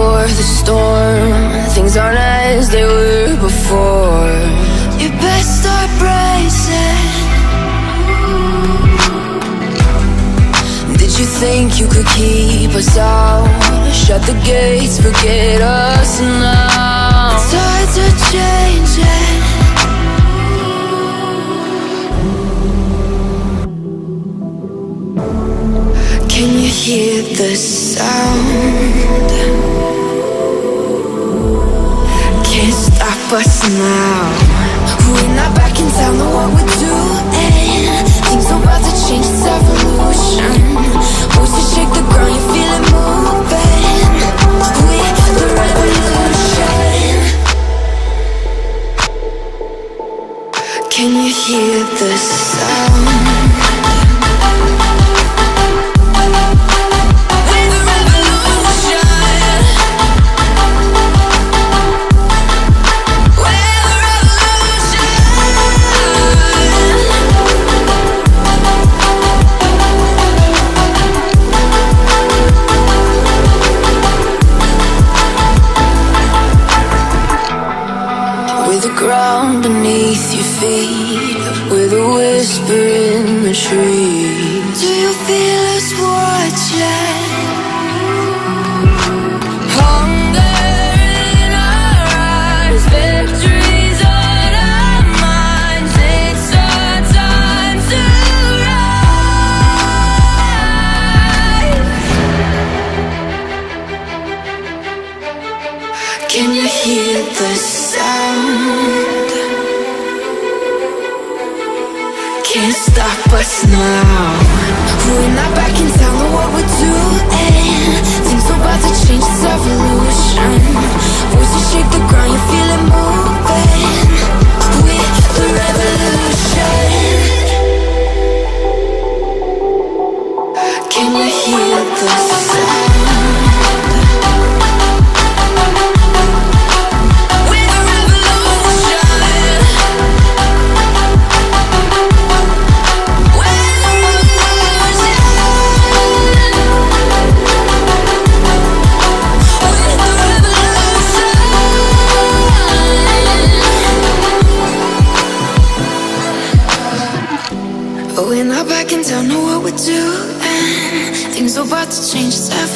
before the storm. Things aren't as they were before. You best start bracing. Did you think you could keep us out? Shut the gates, forget us now. The tides are changing. Can you hear the sound? Can't stop us now. We're not back in town, know what we're doing. Things are about to change, it's evolution. Who's to shake the ground, you feel it moving. We're the revolution. Can you hear the sound? Beneath your feet, with a whisper in the trees. Do you feel us watching? Stop us now. We're not back in town, know what we're doing. Things are about to change, it's evolution. Voices shake the ground, you feel it moving. We're the revolution. Can you hear the sound? We're not back in town, know what we're doing. Things are about to change, it's ever